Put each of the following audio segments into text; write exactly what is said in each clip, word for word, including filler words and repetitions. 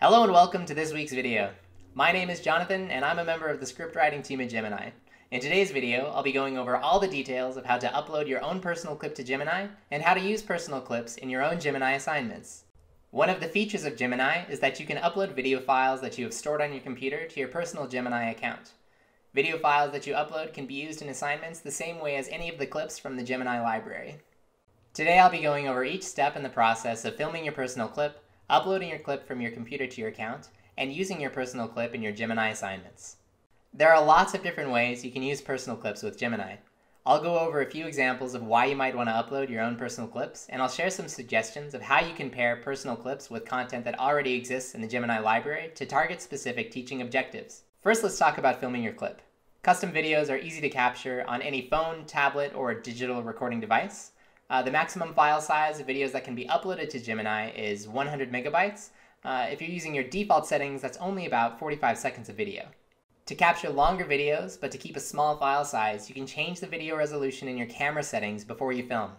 Hello and welcome to this week's video. My name is Jonathan and I'm a member of the script writing team at Gemiini. In today's video, I'll be going over all the details of how to upload your own personal clip to Gemiini and how to use personal clips in your own Gemiini assignments. One of the features of Gemiini is that you can upload video files that you have stored on your computer to your personal Gemiini account. Video files that you upload can be used in assignments the same way as any of the clips from the Gemiini library. Today I'll be going over each step in the process of filming your personal clip, uploading your clip from your computer to your account, and using your personal clip in your Gemiini assignments. There are lots of different ways you can use personal clips with Gemiini. I'll go over a few examples of why you might want to upload your own personal clips, and I'll share some suggestions of how you can pair personal clips with content that already exists in the Gemiini library to target specific teaching objectives. First, let's talk about filming your clip. Custom videos are easy to capture on any phone, tablet, or digital recording device. Uh, the maximum file size of videos that can be uploaded to Gemiini is one hundred megabytes. Uh, if you're using your default settings, that's only about forty-five seconds of video. To capture longer videos, but to keep a small file size, you can change the video resolution in your camera settings before you film.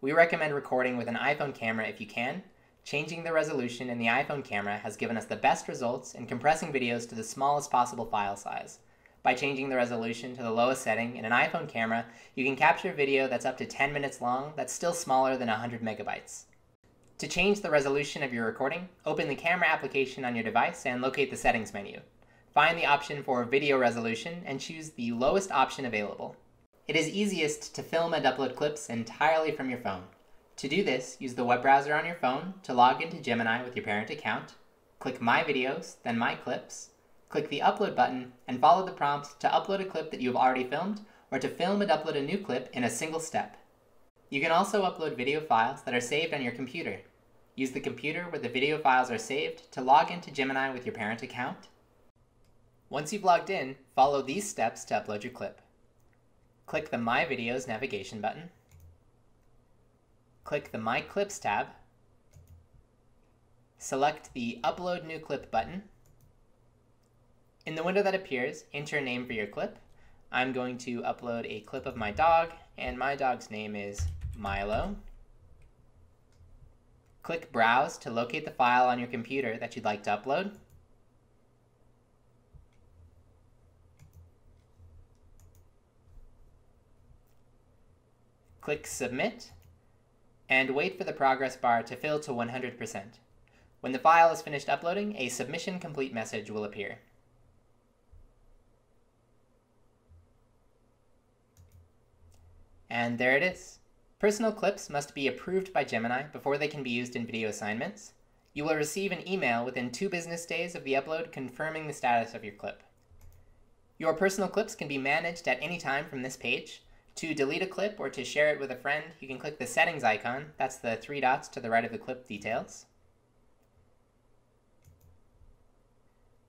We recommend recording with an iPhone camera if you can. Changing the resolution in the iPhone camera has given us the best results in compressing videos to the smallest possible file size. By changing the resolution to the lowest setting in an iPhone camera, you can capture a video that's up to ten minutes long that's still smaller than one hundred megabytes. To change the resolution of your recording, open the camera application on your device and locate the settings menu. Find the option for video resolution and choose the lowest option available. It is easiest to film and upload clips entirely from your phone. To do this, use the web browser on your phone to log into Gemiini with your parent account, click My Videos, then My Clips, click the upload button and follow the prompt to upload a clip that you've already filmed or to film and upload a new clip in a single step. You can also upload video files that are saved on your computer. Use the computer where the video files are saved to log into Gemiini with your parent account. Once you've logged in, follow these steps to upload your clip. Click the My Videos navigation button. Click the My Clips tab. Select the Upload New Clip button. In the window that appears, enter a name for your clip. I'm going to upload a clip of my dog, and my dog's name is Milo. Click Browse to locate the file on your computer that you'd like to upload. Click Submit, and wait for the progress bar to fill to one hundred percent. When the file is finished uploading, a Submission Complete message will appear. And there it is. Personal clips must be approved by Gemiini before they can be used in video assignments. You will receive an email within two business days of the upload confirming the status of your clip. Your personal clips can be managed at any time from this page. To delete a clip or to share it with a friend, you can click the settings icon. That's the three dots to the right of the clip details.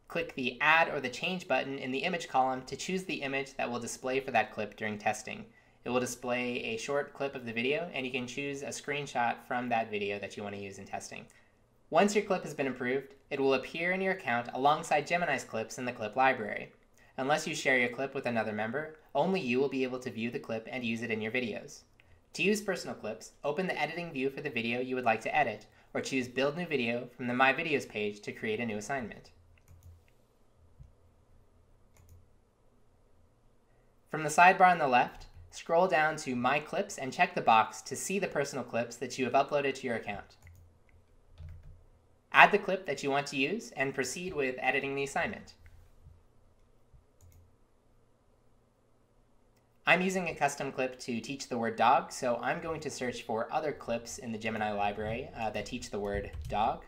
Click the Add or the Change button in the image column to choose the image that will display for that clip during testing. It will display a short clip of the video, and you can choose a screenshot from that video that you want to use in testing. Once your clip has been approved, it will appear in your account alongside Gemiini's clips in the clip library. Unless you share your clip with another member, only you will be able to view the clip and use it in your videos. To use personal clips, open the editing view for the video you would like to edit, or choose Build New Video from the My Videos page to create a new assignment. From the sidebar on the left, scroll down to My Clips and check the box to see the personal clips that you have uploaded to your account. Add the clip that you want to use and proceed with editing the assignment. I'm using a custom clip to teach the word dog, so I'm going to search for other clips in the Gemiini library uh, that teach the word dog.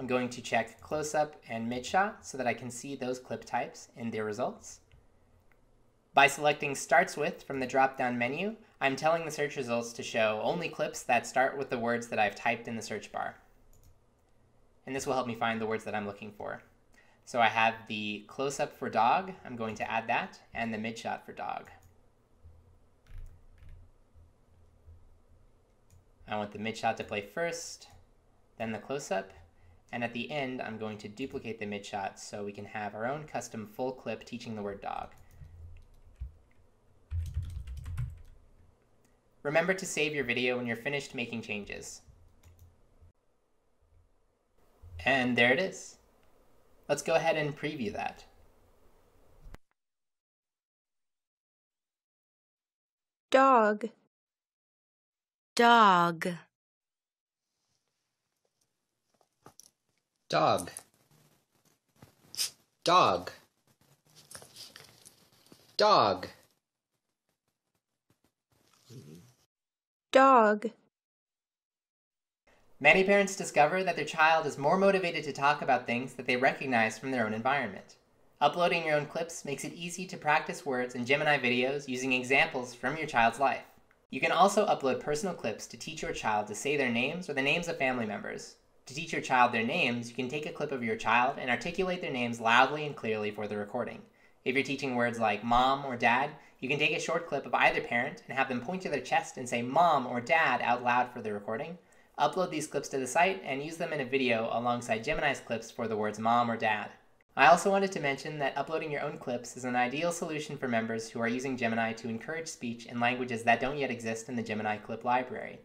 I'm going to check close-up and mid-shot so that I can see those clip types in their results. By selecting Starts With from the drop-down menu, I'm telling the search results to show only clips that start with the words that I've typed in the search bar. And this will help me find the words that I'm looking for. So I have the close-up for dog, I'm going to add that, and the mid-shot for dog. I want the mid-shot to play first, then the close-up, and at the end I'm going to duplicate the mid-shot so we can have our own custom full clip teaching the word dog. Remember to save your video when you're finished making changes. And there it is. Let's go ahead and preview that. Dog. Dog. Dog. Dog. Dog. Dog. Many parents discover that their child is more motivated to talk about things that they recognize from their own environment. Uploading your own clips makes it easy to practice words in Gemiini videos using examples from your child's life. You can also upload personal clips to teach your child to say their names or the names of family members. To teach your child their names, you can take a clip of your child and articulate their names loudly and clearly for the recording. If you're teaching words like mom or dad, you can take a short clip of either parent and have them point to their chest and say mom or dad out loud for the recording. Upload these clips to the site and use them in a video alongside Gemiini's clips for the words mom or dad. I also wanted to mention that uploading your own clips is an ideal solution for members who are using Gemiini to encourage speech in languages that don't yet exist in the Gemiini clip library.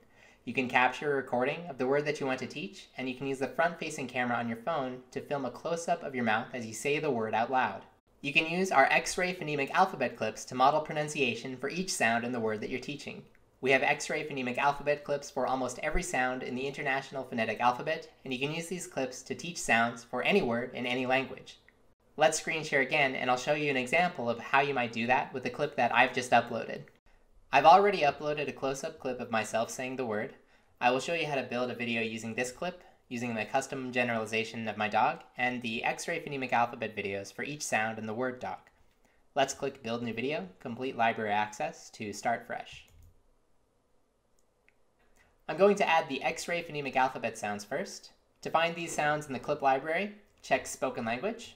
You can capture a recording of the word that you want to teach, and you can use the front-facing camera on your phone to film a close-up of your mouth as you say the word out loud. You can use our X-Ray Phonemic Alphabet clips to model pronunciation for each sound in the word that you're teaching. We have X-Ray Phonemic Alphabet clips for almost every sound in the International Phonetic Alphabet, and you can use these clips to teach sounds for any word in any language. Let's screen share again, and I'll show you an example of how you might do that with the clip that I've just uploaded. I've already uploaded a close-up clip of myself saying the word. I will show you how to build a video using this clip, using the custom generalization of my dog, and the X-Ray Phonemic Alphabet videos for each sound in the word dog. Let's click Build New Video, Complete Library Access to start fresh. I'm going to add the X-Ray Phonemic Alphabet sounds first. To find these sounds in the clip library, check Spoken Language,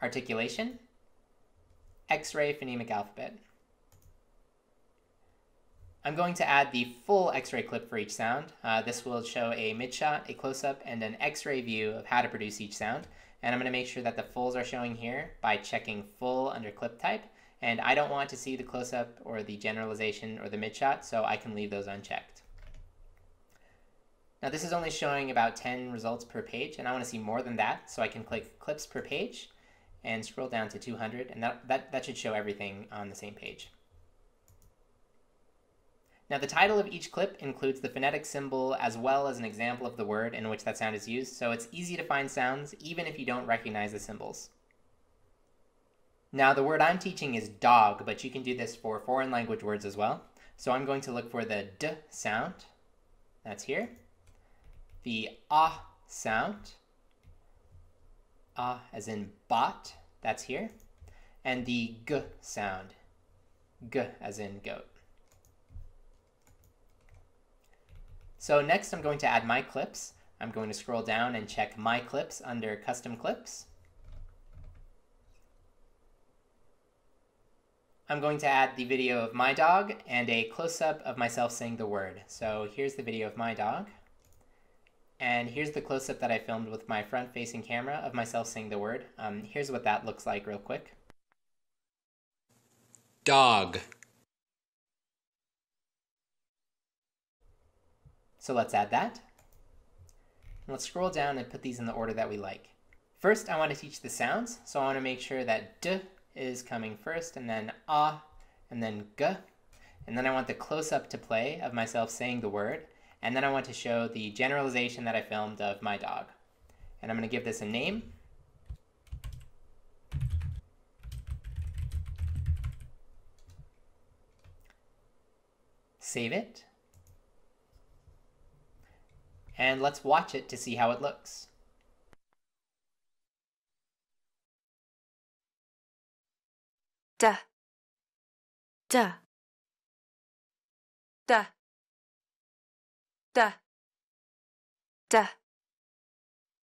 Articulation, X-Ray Phonemic Alphabet. I'm going to add the full X-ray clip for each sound. Uh, this will show a mid-shot, a close-up, and an X-ray view of how to produce each sound. And I'm going to make sure that the fulls are showing here by checking full under clip type. And I don't want to see the close-up or the generalization or the mid-shot, so I can leave those unchecked. Now this is only showing about ten results per page, and I want to see more than that, so I can click clips per page and scroll down to two hundred, and that, that, that should show everything on the same page. Now the title of each clip includes the phonetic symbol as well as an example of the word in which that sound is used, so it's easy to find sounds even if you don't recognize the symbols. Now the word I'm teaching is dog, but you can do this for foreign language words as well. So I'm going to look for the D sound, that's here, the ah sound, ah as in bot, that's here, and the G sound, G as in goat. So next I'm going to add my clips. I'm going to scroll down and check my clips under custom clips. I'm going to add the video of my dog and a close-up of myself saying the word. So here's the video of my dog. And here's the close-up that I filmed with my front-facing camera of myself saying the word. Um, here's what that looks like real quick. Dog. So let's add that. And let's scroll down and put these in the order that we like. First, I want to teach the sounds, so I want to make sure that D is coming first, and then ah, and then G. And then I want the close-up to play of myself saying the word, and then I want to show the generalization that I filmed of my dog. And I'm going to give this a name. Save it. And let's watch it to see how it looks. Da. Da. Da. Da. Da.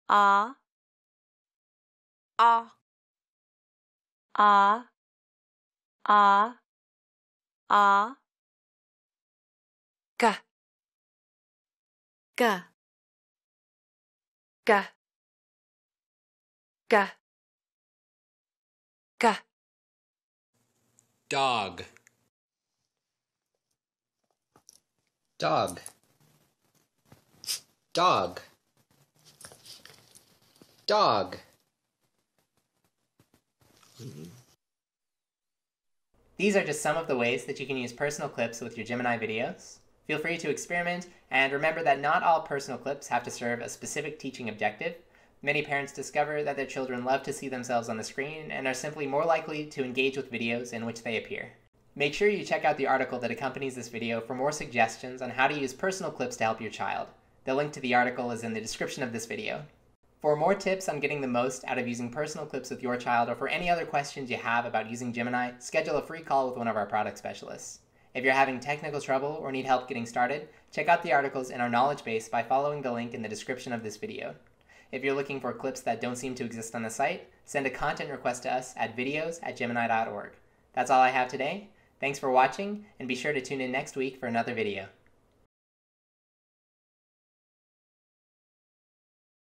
Ah. Ah. Ah. Ah. Ah. Ga. Ga. Ga. Ga. Ga. Dog. Dog. Dog. Dog. These are just some of the ways that you can use personal clips with your Gemiini videos. Feel free to experiment, and remember that not all personal clips have to serve a specific teaching objective. Many parents discover that their children love to see themselves on the screen and are simply more likely to engage with videos in which they appear. Make sure you check out the article that accompanies this video for more suggestions on how to use personal clips to help your child. The link to the article is in the description of this video. For more tips on getting the most out of using personal clips with your child, or for any other questions you have about using Gemiini, schedule a free call with one of our product specialists. If you're having technical trouble or need help getting started, check out the articles in our knowledge base by following the link in the description of this video. If you're looking for clips that don't seem to exist on the site, send a content request to us at videos at gemiini dot org. That's all I have today. Thanks for watching, and be sure to tune in next week for another video.